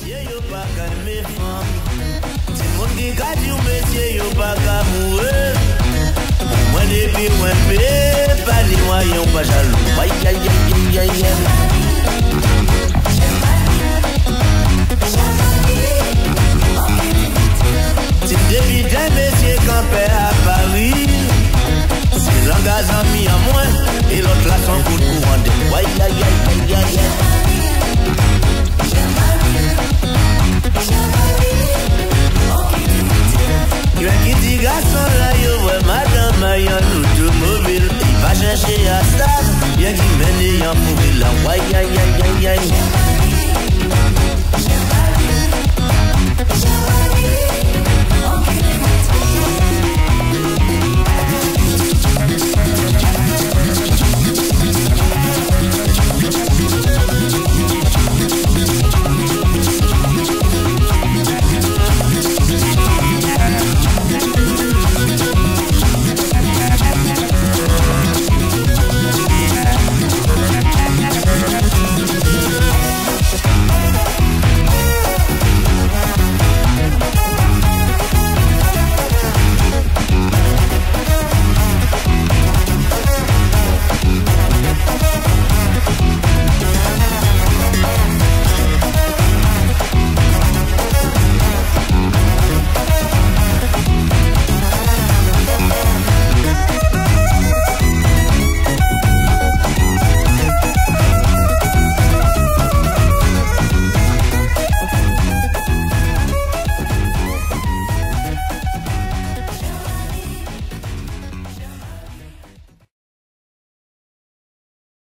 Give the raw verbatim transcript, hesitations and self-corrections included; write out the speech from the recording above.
Shabari, Shabari, Shabari.